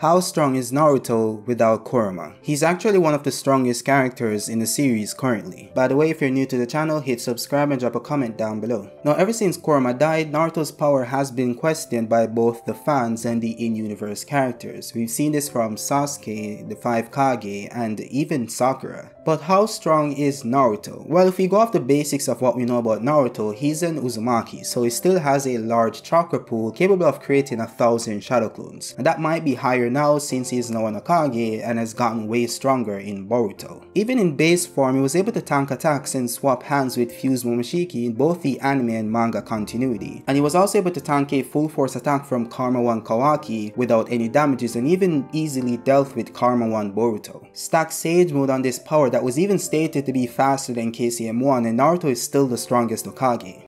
How strong is Naruto without Kurama? He's actually one of the strongest characters in the series currently. By the way, if you're new to the channel, hit subscribe and drop a comment down below. Now, ever since Kurama died, Naruto's power has been questioned by both the fans and the in-universe characters. We've seen this from Sasuke, the 5 Hokage, and even Sakura. But how strong is Naruto? Well, if we go off the basics of what we know about Naruto, he's an Uzumaki, so he still has a large chakra pool capable of creating 1,000 shadow clones, and that might be higher now since he is now an Hokage and has gotten way stronger in Boruto. Even in base form, he was able to tank attacks and swap hands with fused Momoshiki in both the anime and manga continuity, and he was also able to tank a full force attack from Karma 1 Kawaki without any damages, and even easily dealt with Karma 1 Boruto. Stack Sage Mode on this power that was even stated to be faster than KCM1, and Naruto is still the strongest Hokage.